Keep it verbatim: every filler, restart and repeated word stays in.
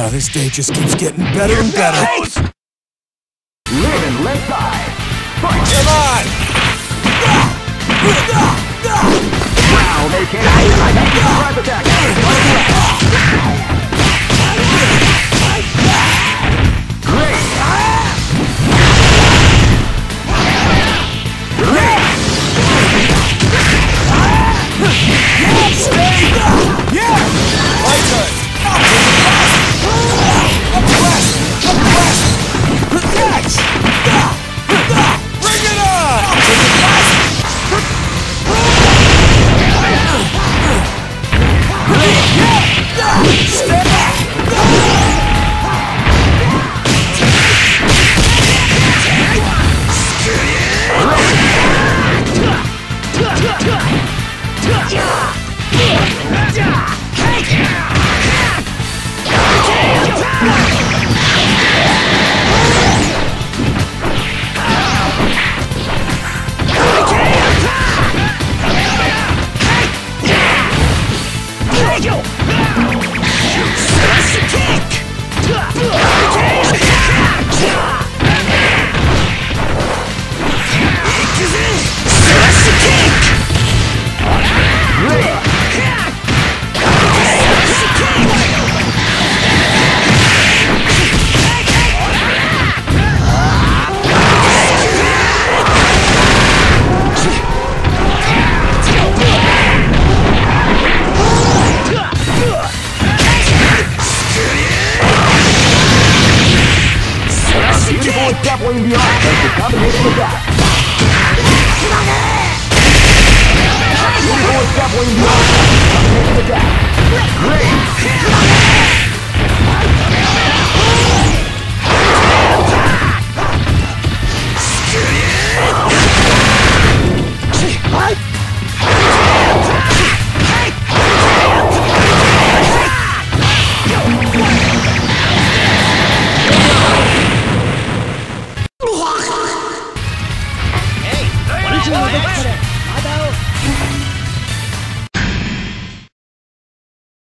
Wow, this day just keeps getting better and better. Live and let die. Fight. Come on! Wow, they can't hit like a surprise attack. Great! Great! Stay! Yeah! My turn! Doubling the art of the combination of that. Beautiful is doubling the art of the combination of that. Great! Hey,